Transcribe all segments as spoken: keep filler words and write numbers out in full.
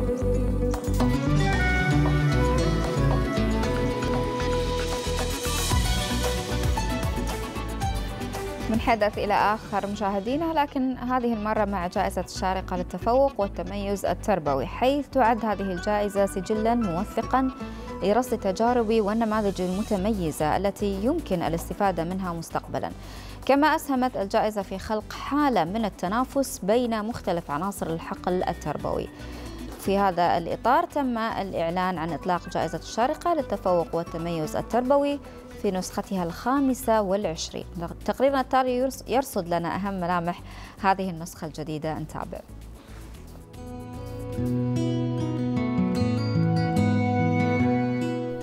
من حدث إلى آخر مشاهدينا، لكن هذه المرة مع جائزة الشارقة للتفوق والتميز التربوي، حيث تعد هذه الجائزة سجلاً موثقاً لرصد التجارب والنماذج المتميزة التي يمكن الاستفادة منها مستقبلاً. كما أسهمت الجائزة في خلق حالة من التنافس بين مختلف عناصر الحقل التربوي. في هذا الإطار تم الإعلان عن إطلاق جائزة الشارقة للتفوق والتميز التربوي في نسختها الخامسة والعشرين. تقريرنا التالي يرصد لنا أهم ملامح هذه النسخة الجديدة، نتابع.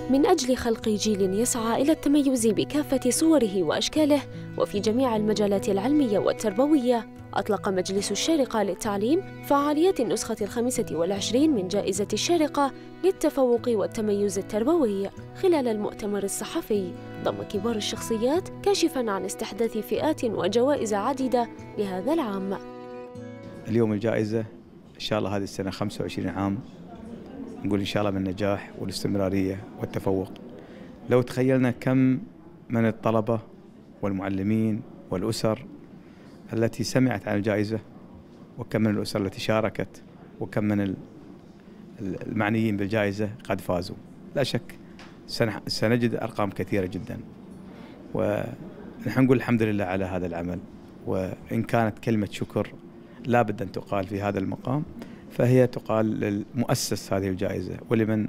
من أجل خلق جيل يسعى إلى التميز بكافة صوره وأشكاله وفي جميع المجالات العلمية والتربوية، أطلق مجلس الشارقة للتعليم فعاليات النسخة الخامسة والعشرين من جائزة الشارقة للتفوق والتميز التربوي خلال المؤتمر الصحفي، ضم كبار الشخصيات كاشفاً عن استحداث فئات وجوائز عديدة لهذا العام. اليوم الجائزة إن شاء الله هذه السنة خمسة وعشرين عام، نقول إن شاء الله بالنجاح والاستمرارية والتفوق. لو تخيلنا كم من الطلبة والمعلمين والأسر التي سمعت عن الجائزة، وكم من الأسر التي شاركت، وكم من المعنيين بالجائزة قد فازوا. لا شك سنجد أرقام كثيرة جدا، ونحن نقول الحمد لله على هذا العمل. وإن كانت كلمة شكر لا بد أن تقال في هذا المقام، فهي تقال للمؤسس هذه الجائزة ولمن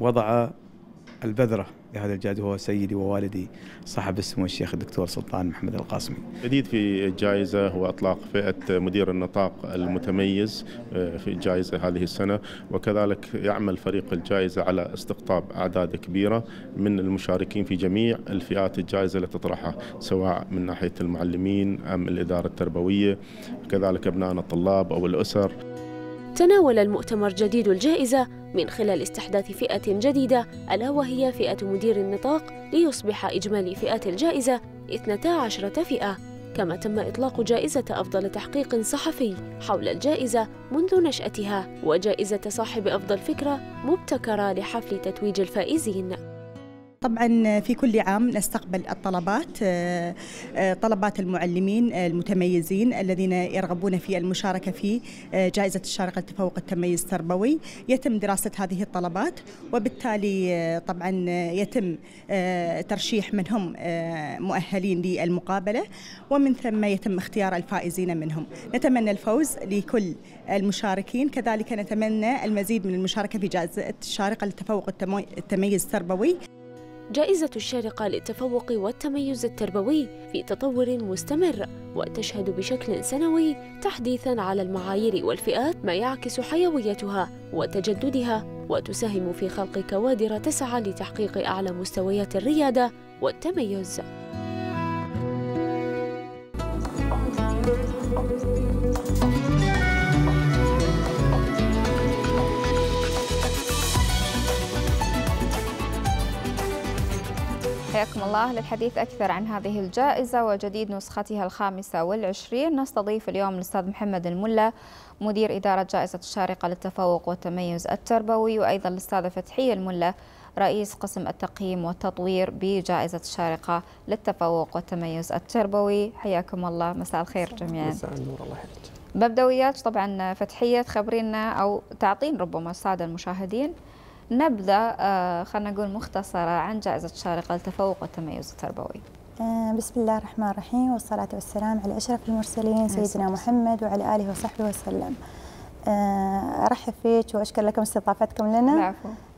وضع البذرة لهذا الجائزة، هو سيدي ووالدي صاحب السمو الشيخ الدكتور سلطان محمد القاسمي. الجديد في الجائزة هو إطلاق فئة مدير النطاق المتميز في الجائزة هذه السنة، وكذلك يعمل فريق الجائزة على استقطاب أعداد كبيرة من المشاركين في جميع الفئات الجائزة اللي تطرحها، سواء من ناحية المعلمين أم الإدارة التربوية، كذلك أبنائنا الطلاب أو الأسر. تناول المؤتمر جديد الجائزة من خلال استحداث فئة جديدة، ألا وهي فئة مدير النطاق، ليصبح إجمالي فئات الجائزة اثنتي عشرة فئة. كما تم إطلاق جائزة أفضل تحقيق صحفي حول الجائزة منذ نشأتها، وجائزة صاحب أفضل فكرة مبتكرة لحفل تتويج الفائزين. طبعا في كل عام نستقبل الطلبات، طلبات المعلمين المتميزين الذين يرغبون في المشاركة في جائزة الشارقة للتفوق التميز التربوي. يتم دراسة هذه الطلبات، وبالتالي طبعا يتم ترشيح من هم مؤهلين للمقابلة، ومن ثم يتم اختيار الفائزين منهم. نتمنى الفوز لكل المشاركين، كذلك نتمنى المزيد من المشاركة في جائزة الشارقة للتفوق التميز التربوي. جائزة الشارقة للتفوق والتميز التربوي في تطور مستمر، وتشهد بشكل سنوي تحديثاً على المعايير والفئات، ما يعكس حيويتها وتجددها وتساهم في خلق كوادر تسعى لتحقيق أعلى مستويات الريادة والتميز. حياكم الله. للحديث أكثر عن هذه الجائزة وجديد نسختها الخامسة والعشرين، نستضيف اليوم الأستاذ محمد الملا، مدير إدارة جائزة الشارقة للتفوق والتميز التربوي، وأيضا الأستاذة فتحية الملا، رئيس قسم التقييم والتطوير بجائزة الشارقة للتفوق والتميز التربوي. حياكم الله، مساء الخير جميعا. مساء النور، الله يحفظك. مبدئيات طبعا فتحية، تخبرينا أو تعطين ربما السادة المشاهدين نبذة خلينا نقول مختصرة عن جائزة الشارقة للتفوق والتميز التربوي. بسم الله الرحمن الرحيم، والصلاة والسلام على أشرف المرسلين سيدنا محمد وعلى آله وصحبه وسلم. أرحب فيك وأشكر لكم استضافتكم لنا.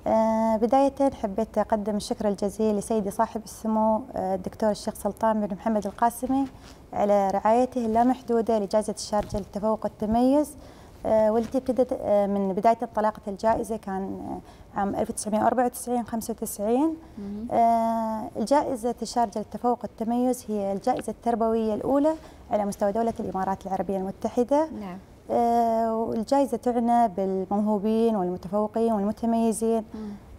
العفو. بداية حبيت أقدم الشكر الجزيل لسيدي صاحب السمو الدكتور الشيخ سلطان بن محمد القاسمي على رعايته اللامحدودة لجائزة الشارقة للتفوق والتميز، والتي ابتدت من بداية انطلاقة الجائزة كان عام ألف وتسعمئة وأربعة وتسعين خمسة وتسعين. الجائزة الشارقة للتفوق والتميز هي الجائزة التربوية الأولى على مستوى دولة الإمارات العربية المتحدة. نعم. والجائزة تعنى بالموهوبين والمتفوقين والمتميزين.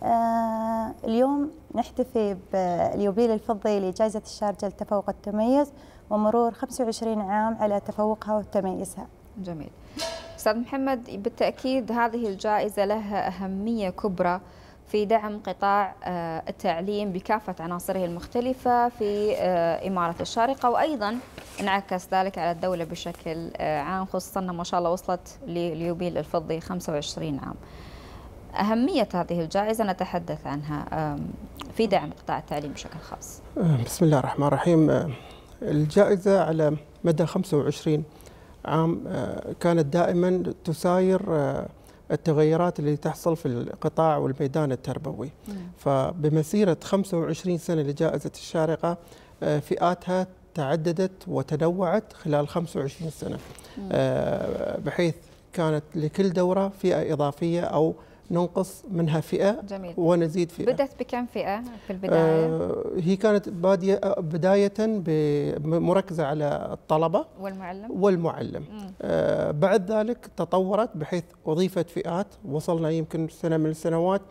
آه اليوم نحتفي باليوبيل الفضي لجائزة الشارقة للتفوق والتميز ومرور خمسة وعشرين عام على تفوقها وتميزها. جميل. أستاذ محمد، بالتأكيد هذه الجائزة لها أهمية كبرى في دعم قطاع التعليم بكافة عناصره المختلفة في إمارة الشارقة، وأيضا انعكس ذلك على الدولة بشكل عام، خصوصا ما شاء الله وصلت لليوبيل الفضي خمسة وعشرين عام. أهمية هذه الجائزة نتحدث عنها في دعم قطاع التعليم بشكل خاص. بسم الله الرحمن الرحيم. الجائزة على مدى خمسة وعشرين عام كانت دائما تساير التغيرات اللي تحصل في القطاع والميدان التربوي. فبمسيرة خمسة وعشرين سنة لجائزة الشارقة فئاتها تعددت وتنوعت خلال خمسة وعشرين سنة، بحيث كانت لكل دورة فئة إضافية أو ننقص منها فئة. جميل. ونزيد فئة. بدأت بكم فئة في البداية؟ آه هي كانت بادية بداية مركزة على الطلبة والمعلم والمعلم آه بعد ذلك تطورت بحيث أضيفت فئات. وصلنا يمكن سنة من السنوات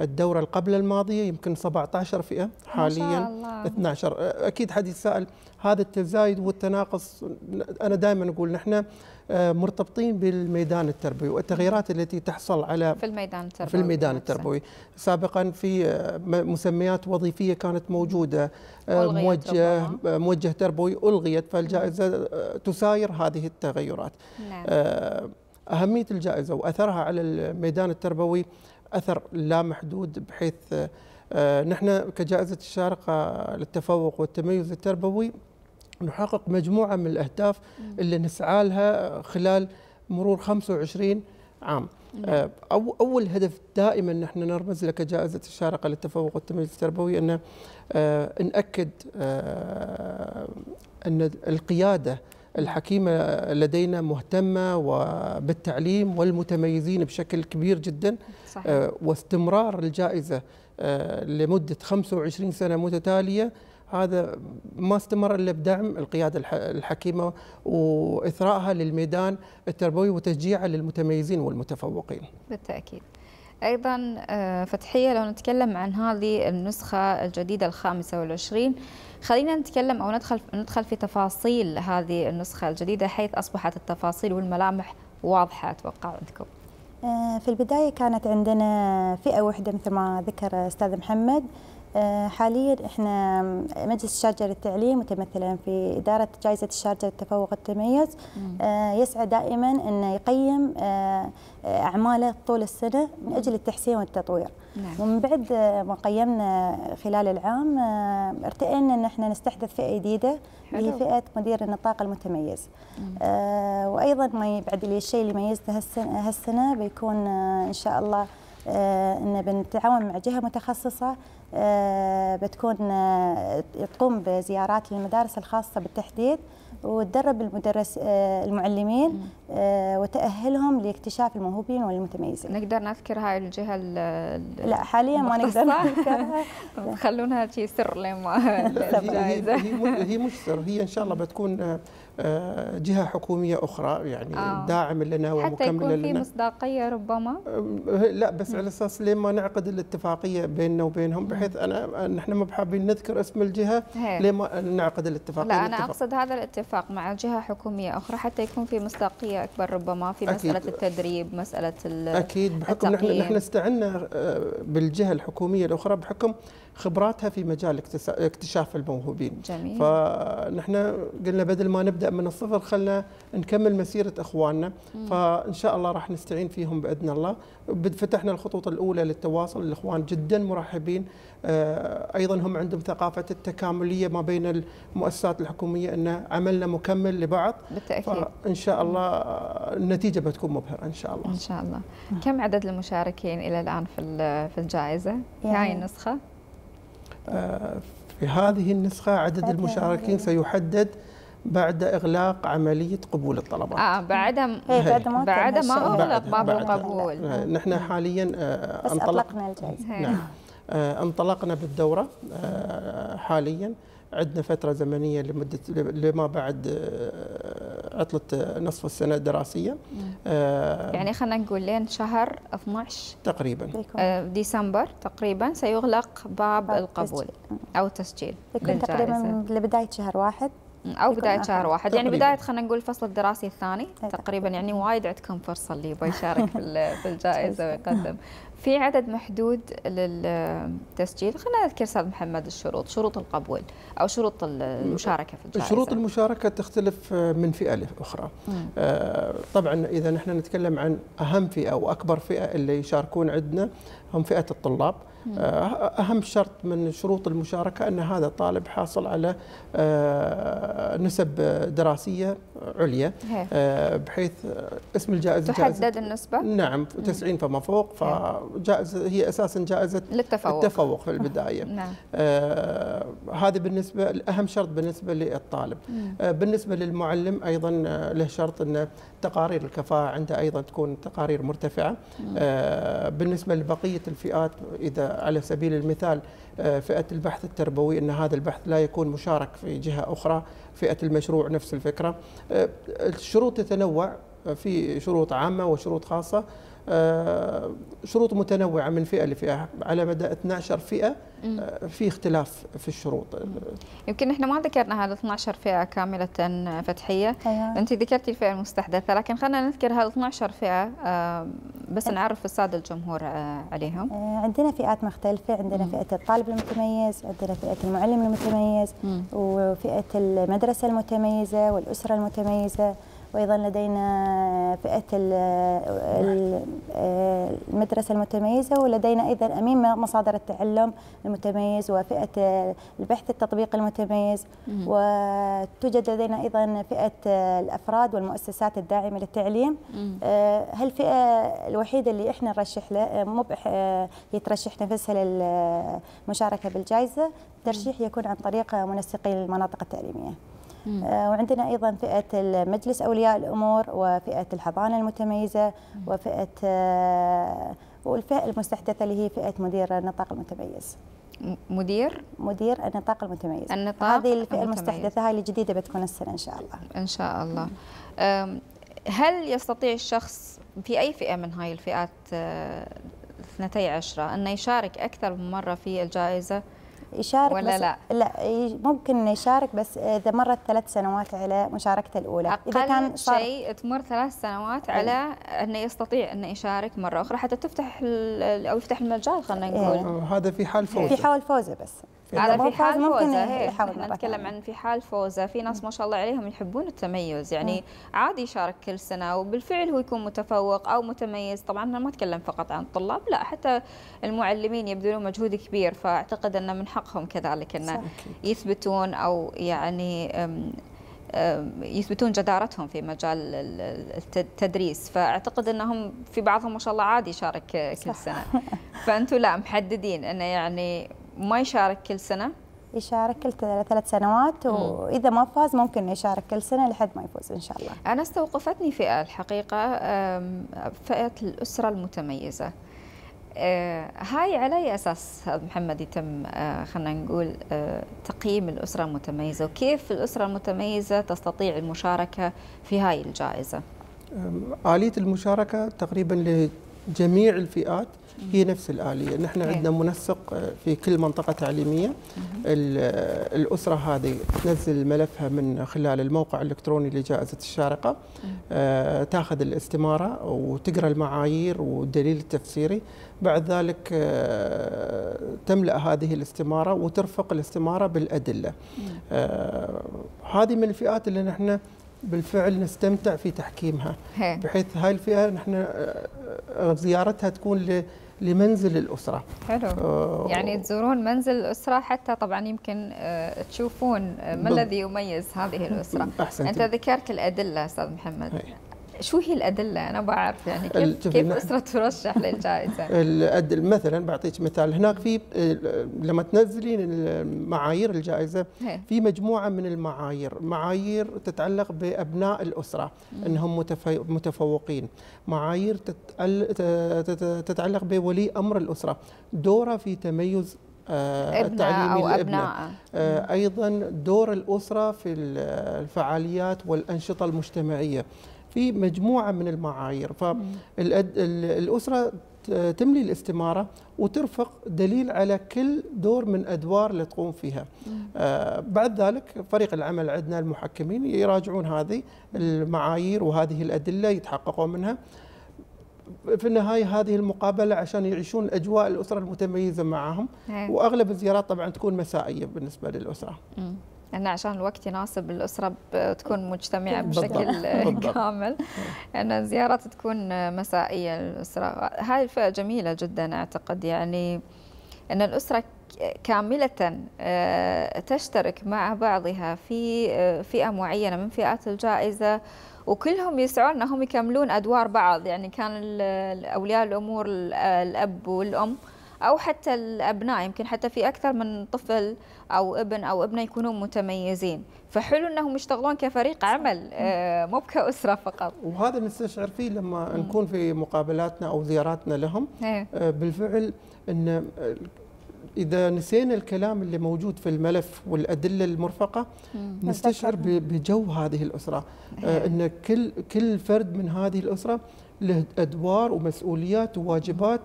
الدورة القبل الماضية يمكن سبعة عشر فئة، حاليا اثني عشر. أكيد حد يتساءل هذا التزايد والتناقص. أنا دائما أقول نحن مرتبطين بالميدان التربوي والتغييرات التي تحصل على في الميدان التربوي, في الميدان التربوي. سابقا في مسميات وظيفية كانت موجودة، موجه طبعا. موجه تربوي ألغيت، فالجائزة تساير هذه التغيرات. نعم. أهمية الجائزة وأثرها على الميدان التربوي أثر لا محدود، بحيث نحن كجائزة الشارقة للتفوق والتميز التربوي نحقق مجموعة من الأهداف اللي نسعى لها خلال مرور خمسة وعشرين عام. أو أول هدف دائما نحن نرمز له كجائزة الشارقة للتفوق والتميز التربوي أن نأكد أن القيادة الحكيمة لدينا مهتمة وبالتعليم والمتميزين بشكل كبير جدا. صحيح. واستمرار الجائزة لمدة خمسة وعشرين سنة متتالية هذا ما استمر إلا بدعم القيادة الحكيمة وإثراءها للميدان التربوي وتشجيعها للمتميزين والمتفوقين. بالتأكيد. أيضا فتحية، لو نتكلم عن هذه النسخة الجديدة الخامسة والعشرين، خلينا نتكلم أو ندخل ندخل في تفاصيل هذه النسخة الجديدة، حيث أصبحت التفاصيل والملامح واضحة أتوقع عندكم. في البداية كانت عندنا فئة واحدة مثل ما ذكر أستاذ محمد. حاليا احنا مجلس الشارجة للتعليم متمثلا في إدارة جائزة الشارجة للتفوق والتميز يسعى دائما أن يقيم أعماله طول السنة من أجل التحسين والتطوير. نعم. ومن بعد ما قيمنا خلال العام ارتئينا أن احنا نستحدث فئة جديدة هي فئة مدير النطاق المتميز. اه وأيضا ما بعد الشيء اللي ميزته هالسنة, هالسنة بيكون إن شاء الله أن بنتعاون مع جهة متخصصة بتكون تقوم بزيارات للمدارس الخاصة بالتحديد وتدرب المدرس المعلمين وتأهلهم لاكتشاف الموهوبين والمتميزين. نقدر نذكر هاي الجهة؟ لا حاليا ما نقدر نذكرها. خلونها شيء سر لما هي, هي مش سر، هي ان شاء الله بتكون جهة حكومية أخرى يعني آه. داعم لنا ومكمل لنا. حتى يكون في مصداقية ربما؟ لا بس على أساس لما نعقد الاتفاقية بيننا وبينهم، بحيث أنا نحن ما حابين نذكر اسم الجهة لما نعقد الاتفاقية. لا أنا الاتفاق. أقصد هذا الاتفاق مع جهة حكومية أخرى حتى يكون في مصداقية أكبر ربما في مسألة أكيد. التدريب، مسألة التقييم. أكيد بحكم نحن, نحن استعنا بالجهة الحكومية الأخرى بحكم خبراتها في مجال اكتشاف الموهوبين. جميل. فنحن قلنا بدل ما نبدأ من الصفر خلنا نكمل مسيرة إخواننا. مم. فإن شاء الله راح نستعين فيهم بإذن الله. فتحنا الخطوط الأولى للتواصل، الإخوان جدا مرحبين. أيضا هم عندهم ثقافة التكاملية ما بين المؤسسات الحكومية أن عملنا مكمل لبعض. بالتأكيد. فإن شاء الله النتيجة بتكون مبهرة إن شاء الله. إن شاء الله. مم. كم عدد المشاركين إلى الآن في الجائزة في هاي النسخة؟ في هذه النسخة عدد المشاركين سيحدد بعد إغلاق عملية قبول الطلبات. آه بعدها بعد ما أغلق باب القبول. نحن حاليا بس أطلقنا الجائزة. نعم. انطلقنا بالدورة حاليا، عندنا فترة زمنية لمدة لما بعد عطلة نصف السنة الدراسية. آه يعني خلينا نقول لين شهر اثني عشر تقريبا آه ديسمبر تقريبا سيغلق باب, باب القبول تسجيل. أو تسجيل. يكون تقريبا لبداية شهر واحد او بدايه شهر واحد يعني بدايه خلينا نقول الفصل الدراسي الثاني تقريبا، يعني وايد عندكم فرصه اللي يبغى يشارك في الجائزه ويقدم. في عدد محدود للتسجيل، خلينا نذكر استاذ محمد الشروط، شروط القبول او شروط المشاركه في الجائزه. شروط المشاركه تختلف من فئه لاخرى. آه طبعا اذا نحن نتكلم عن اهم فئه واكبر فئه اللي يشاركون عندنا هم فئه الطلاب. أهم شرط من شروط المشاركة أن هذا الطالب حاصل على نسب دراسية عليا، بحيث اسم الجائزة تحدد النسبة؟ نعم، تسعين فما فوق، فجائزة هي أساسا جائزة للتفوق. التفوق في البداية. نعم. آه هذا بالنسبة أهم شرط بالنسبة للطالب. آه بالنسبة للمعلم أيضا له شرط أن تقارير الكفاءة عنده أيضا تكون تقارير مرتفعة. آه بالنسبة لبقية الفئات، إذا على سبيل المثال فئة البحث التربوي، أن هذا البحث لا يكون مشارك في جهة أخرى، فئة المشروع نفس الفكرة. الشروط تتنوع، في شروط عامة وشروط خاصة، شروط متنوعة من فئة لفئة، على مدى اثنتي عشرة فئة في اختلاف في الشروط. يمكن احنا ما ذكرنا هال اثنتي عشرة فئة كاملة فتحية، انت ذكرتي الفئة المستحدثة، لكن خلينا نذكر هال اثنتي عشرة فئة بس نعرف السادة الجمهور عليهم. عندنا فئات مختلفة، عندنا مم. فئة الطالب المتميز، عندنا فئة المعلم المتميز، مم. وفئة المدرسة المتميزة والأسرة المتميزة، وايضا لدينا فئه المدرسه المتميزه، ولدينا ايضا امين مصادر التعلم المتميز، وفئه البحث التطبيقي المتميز، وتوجد لدينا ايضا فئه الافراد والمؤسسات الداعمه للتعليم. هالفئه الوحيده اللي احنا نرشح له مو هي ترشح نفسها للمشاركه بالجائزه، الترشيح يكون عن طريق منسقي المناطق التعليميه. وعندنا أيضا فئة المجلس أولياء الأمور، وفئة الحضانة المتميزة، وفئة والفئة المستحدثة اللي هي فئة مدير النطاق المتميز. مدير مدير النطاق المتميز. النطاق هذه الفئة المتميز. المستحدثة هاي اللي جديدة بتكون السنة إن شاء الله. إن شاء الله. هل يستطيع الشخص في أي فئة من هاي الفئات اثنتي عشرة أن يشارك أكثر من مرة في الجائزة؟ يشارك ولا بس لا؟ لا ممكن يشارك بس إذا مرت ثلاث سنوات على مشاركته الأولى. أقل إذا كان شيء تمر ثلاث سنوات على أنه يستطيع أنه يشارك مرة أخرى حتى تفتح أو يفتح المجال، خلينا نقول. هذا في حال فوزه. في حال فوزه بس. هذا في حال فوزه، احنا نتكلم عن في حال فوزه. في ناس ما شاء الله عليهم يحبون التميز، يعني عادي يشارك كل سنه وبالفعل هو يكون متفوق او متميز. طبعا انا ما اتكلم فقط عن الطلاب، لا حتى المعلمين يبذلون مجهود كبير، فاعتقد ان من حقهم كذلك ان يثبتون او يعني يثبتون جدارتهم في مجال التدريس. فاعتقد انهم في بعضهم ما شاء الله عادي يشارك كل سنه، فانتم لا محددين انه يعني ما يشارك كل سنة؟ يشارك كل ثلاث سنوات، وإذا ما فاز ممكن يشارك كل سنة لحد ما يفوز إن شاء الله. أنا استوقفتني فئة الحقيقة، فئة الأسرة المتميزة. هاي على أي أساس محمد يتم خلينا نقول تقييم الأسرة المتميزة، وكيف الأسرة المتميزة تستطيع المشاركة في هاي الجائزة؟ آلية المشاركة تقريبا ل جميع الفئات هي نفس الآلية. نحن عندنا منسق في كل منطقة تعليمية، الأسرة هذه تنزل ملفها من خلال الموقع الإلكتروني لجائزة الشارقة، تاخذ الاستمارة وتقرأ المعايير والدليل التفسيري، بعد ذلك تملأ هذه الاستمارة وترفق الاستمارة بالأدلة. هذه من الفئات اللي نحن بالفعل نستمتع في تحكيمها، بحيث هاي الفئة نحن زيارتها تكون لمنزل الأسرة. حلو. آه يعني تزورون منزل الأسرة حتى طبعا يمكن آه تشوفون ما بب... الذي يميز هذه الأسرة. أحسنتي. أنت ذكرت الأدلة أستاذ محمد. هي. شو هي الأدلة؟ أنا بعرف يعني كيف, كيف أسرة ترشح للجائزة. مثلا بعطيك مثال، هناك في لما تنزلين معايير الجائزة في مجموعة من المعايير، معايير تتعلق بأبناء الأسرة أنهم متفوقين، معايير تتعلق بولي أمر الأسرة دوره في تميز التعليمي لابنائه، أيضا دور الأسرة في الفعاليات والأنشطة المجتمعية. في مجموعة من المعايير. فالأسرة تملي الاستمارة وترفق دليل على كل دور من أدوار اللي تقوم فيها. آه بعد ذلك فريق العمل عندنا المحكمين يراجعون هذه المعايير وهذه الأدلة يتحققون منها. في النهاية هذه المقابلة عشان يعيشون أجواء الأسرة المتميزة معهم. هي. وأغلب الزيارات طبعا تكون مسائية بالنسبة للأسرة. مم. أنه عشان الوقت يناسب الأسرة تكون مجتمعة بشكل كامل، أن زيارات تكون مسائية للأسرة. هاي الفئة جميلة جدا، أعتقد يعني أن الأسرة كاملة تشترك مع بعضها في فئة معينة من فئات الجائزة، وكلهم يسعون أنهم يكملون أدوار بعض. يعني كان أولياء الأمور الأب والأم أو حتى الأبناء، يمكن حتى في أكثر من طفل أو ابن أو ابنة يكونون متميزين، فحلو أنهم يشتغلون كفريق عمل مو كأسرة فقط. وهذا نستشعر فيه لما م. نكون في مقابلاتنا أو زياراتنا لهم. هي. بالفعل أن إذا نسينا الكلام اللي موجود في الملف والأدلة المرفقة م. نستشعر بجو هذه الأسرة. هي. أن كل كل فرد من هذه الأسرة له أدوار ومسؤوليات وواجبات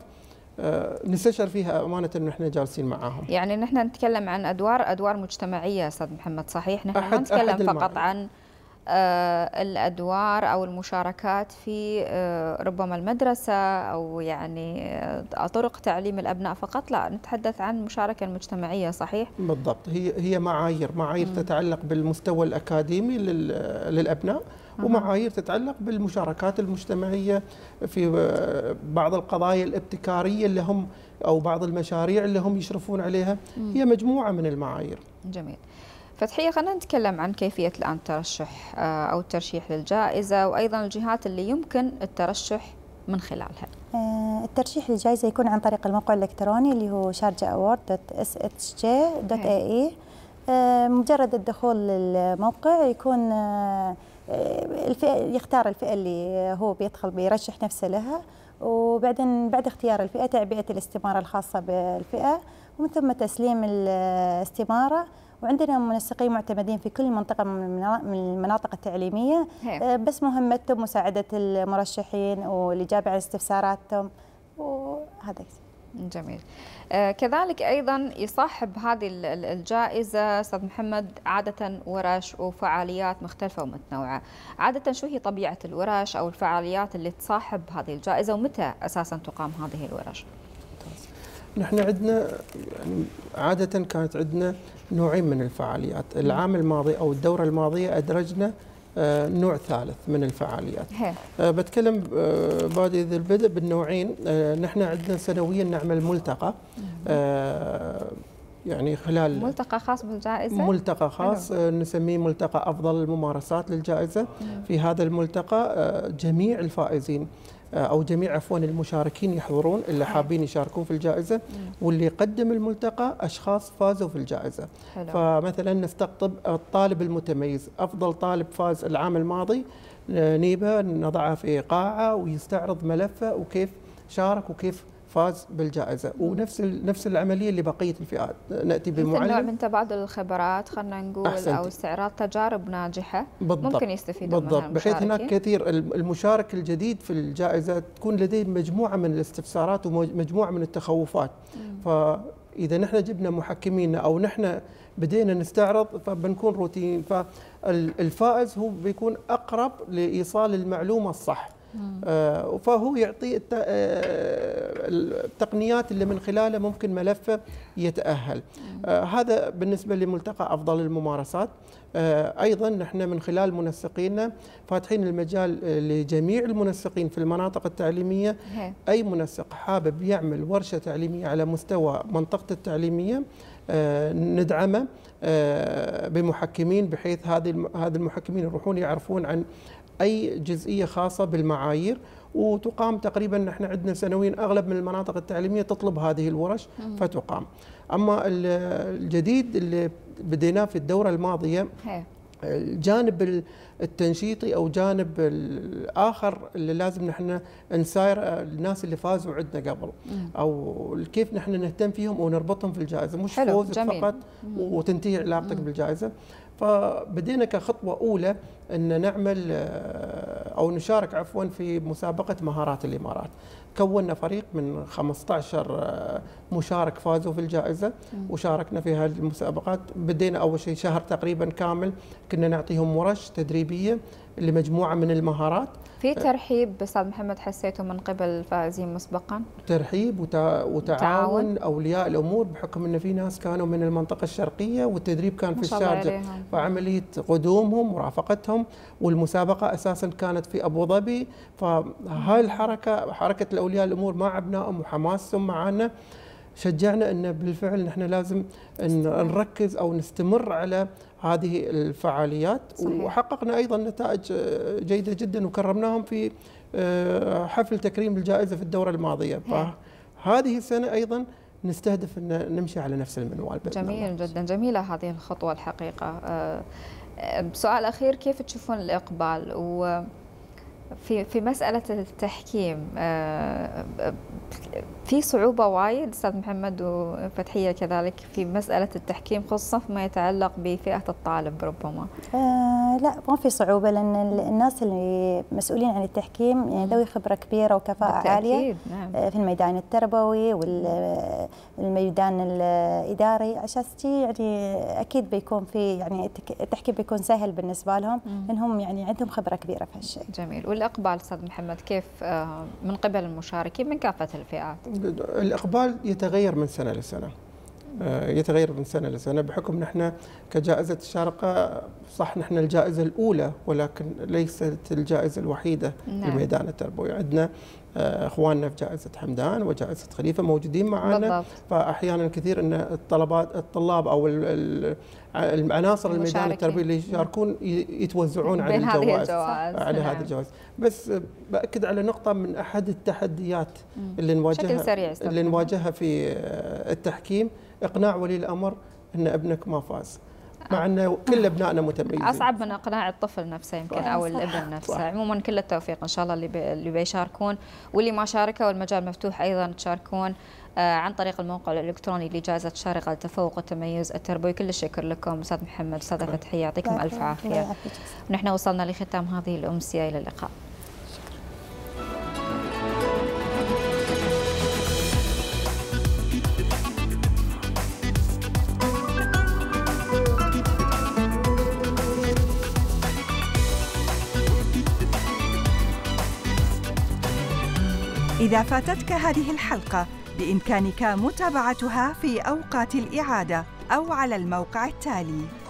نستشعر فيها أمانة أن احنا جالسين معاهم. يعني نحن نتكلم عن أدوار أدوار مجتمعية أستاذ محمد، صحيح؟ نحن ما نتكلم فقط عن الأدوار أو المشاركات في ربما المدرسة أو يعني طرق تعليم الأبناء فقط، لا، نتحدث عن المشاركة المجتمعية، صحيح؟ بالضبط. هي هي معايير معايير م. تتعلق بالمستوى الأكاديمي للأبناء، ومعايير تتعلق بالمشاركات المجتمعية في بعض القضايا الابتكارية اللي هم أو بعض المشاريع اللي هم يشرفون عليها. هي مجموعة من المعايير. جميل. فتحية، خلينا نتكلم عن كيفية الآن الترشح أو الترشيح للجائزة، وأيضا الجهات اللي يمكن الترشح من خلالها. الترشيح للجائزة يكون عن طريق الموقع الإلكتروني اللي هو شارجة أوورد دوت إس إتش جي دوت إيه إي. مجرد الدخول للموقع يكون الفئة، يختار الفئة اللي هو بيدخل بيرشح نفسه لها، وبعدين بعد اختيار الفئة تعبئة الاستمارة الخاصة بالفئة، ومن ثم تسليم الاستمارة. وعندنا منسقين معتمدين في كل منطقة من المناطق التعليمية، بس مهمتهم مساعدة المرشحين والإجابة على استفساراتهم وهذا. جميل. كذلك أيضا يصاحب هذه الجائزة أستاذ محمد عادة ورش وفعاليات مختلفة ومتنوعة. عادة شو هي طبيعة الورش أو الفعاليات اللي تصاحب هذه الجائزة، ومتى أساسا تقام هذه الورش؟ نحن عندنا يعني عادة كانت عندنا نوعين من الفعاليات. العام الماضي أو الدورة الماضية أدرجنا نوع ثالث من الفعاليات. هي. بتكلم بادئ ذي البدء بالنوعين. نحن عندنا سنويا نعمل ملتقى، يعني خلال ملتقى خاص بالجائزة، ملتقى خاص نسميه ملتقى أفضل الممارسات للجائزة. في هذا الملتقى جميع الفائزين أو جميع عفوا المشاركين يحضرون، اللي حابين يشاركون في الجائزة، واللي يقدم الملتقى أشخاص فازوا في الجائزة. حلو. فمثلا نستقطب الطالب المتميز، أفضل طالب فاز العام الماضي نيبه نضعها في قاعة ويستعرض ملفه وكيف شارك وكيف فاز بالجائزة. ونفس نفس العملية اللي بقية الفئات، نأتي بمعلم نوع من تبادل الخبرات، خلينا نقول أحسنتي. أو استعراض تجارب ناجحة. بالضبط. ممكن يستفيدون منها المشاركين، بحيث هناك كثير المشارك الجديد في الجائزة تكون لديه مجموعة من الاستفسارات ومجموعة من التخوفات. مم. فإذا نحن جبنا محكمينا أو نحن بدينا نستعرض فبنكون روتين، فالفائز هو بيكون أقرب لإيصال المعلومة الصح. آه فهو يعطي التقنيات اللي من خلاله ممكن ملفه يتأهل. آه هذا بالنسبة لملتقى أفضل الممارسات. آه أيضا نحن من خلال منسقينا فاتحين المجال لجميع المنسقين في المناطق التعليمية. أي منسق حابب يعمل ورشة تعليمية على مستوى منطقته التعليمية آه ندعمه آه بمحكمين، بحيث هذه هذه المحكمين يروحون يعرفون عن أي جزئية خاصة بالمعايير. وتقام تقريبا نحن عندنا سنويا أغلب من المناطق التعليمية تطلب هذه الورش فتقام. أما الجديد اللي بديناه في الدورة الماضية، الجانب التنشيطي أو جانب الآخر اللي لازم نحن نساير الناس اللي فازوا عندنا قبل، أو كيف نحن نهتم فيهم ونربطهم في الجائزة، مش فوزك فقط وتنتهي علاقتك بالجائزة. فبدينا كخطوة أولى أن نعمل أو نشارك عفوا في مسابقة مهارات الإمارات. كوّنا فريق من خمسة عشر مشارك فازوا في الجائزة وشاركنا في هذه المسابقات. بدينا أول شيء شهر تقريبا كامل كنا نعطيهم ورش تدريبية لمجموعة من المهارات. في ترحيب أستاذ محمد حسيته من قبل الفائزين مسبقا؟ ترحيب وتع... وتعاون تعاون. أولياء الأمور بحكم أن في ناس كانوا من المنطقة الشرقية والتدريب كان في الشارجة، فعملية قدومهم ورافقتهم، والمسابقة أساسا كانت في أبو ظبي، فهاي الحركة حركة أولياء الأمور مع أبنائهم وحماسهم معنا شجعنا أن بالفعل نحن لازم نركز أو نستمر على هذه الفعاليات. صحيح. وحققنا أيضا نتائج جيدة جدا وكرمناهم في حفل تكريم الجائزة في الدورة الماضية. فهذه السنة أيضا نستهدف أن نمشي على نفس المنوال. جميل جدا، جميلة هذه الخطوة الحقيقة. سؤال أخير، كيف تشوفون الإقبال و في في مسألة التحكيم؟ في صعوبة وايد أستاذ محمد وفتحية كذلك في مسألة التحكيم خصوصا فيما يتعلق بفئة الطالب ربما. آه لا، ما في صعوبة، لأن الناس اللي مسؤولين عن التحكيم يعني ذوي خبرة كبيرة وكفاءة عالية. نعم. في الميدان التربوي والميدان الإداري، عشان يعني أكيد بيكون في يعني التحكيم بيكون سهل بالنسبة لهم لأنهم يعني عندهم خبرة كبيرة في هالشيء. جميل. والإقبال أستاذ محمد كيف من قبل المشاركين من كافة الفئات؟ الإقبال يتغير من سنة لسنة، يتغير من سنة لسنة بحكم نحن كجائزة الشارقة صح نحن الجائزة الأولى ولكن ليست الجائزة الوحيدة. نعم. الميدان التربوي عندنا اخواننا في جائزة حمدان وجائزة خليفة موجودين معنا، فأحيانا كثير ان الطلبات الطلاب او العناصر الميدان التربوي اللي يشاركون يتوزعون على الجوائز على هذه الجوائز. بس بأكد على نقطة من احد التحديات اللي نواجهها اللي نواجهها في التحكيم اقناع ولي الامر ان ابنك ما فاز، مع أنه كل أبنائنا متميزين. أصعب من إقناع الطفل نفسه يمكن أو الابن نفسه. عموما كل التوفيق إن شاء الله اللي بي اللي بيشاركون واللي ما شاركوا، والمجال مفتوح أيضا تشاركون عن طريق الموقع الإلكتروني لجائزة الشارقة لتفوق التميز التربوي. كل الشكر لكم أستاذ محمد أستاذة فتحية، يعطيكم ألف عافية. ونحن وصلنا لختام هذه الأمسية، إلى اللقاء. إذا فاتتك هذه الحلقة بإمكانك متابعتها في أوقات الإعادة أو على الموقع التالي.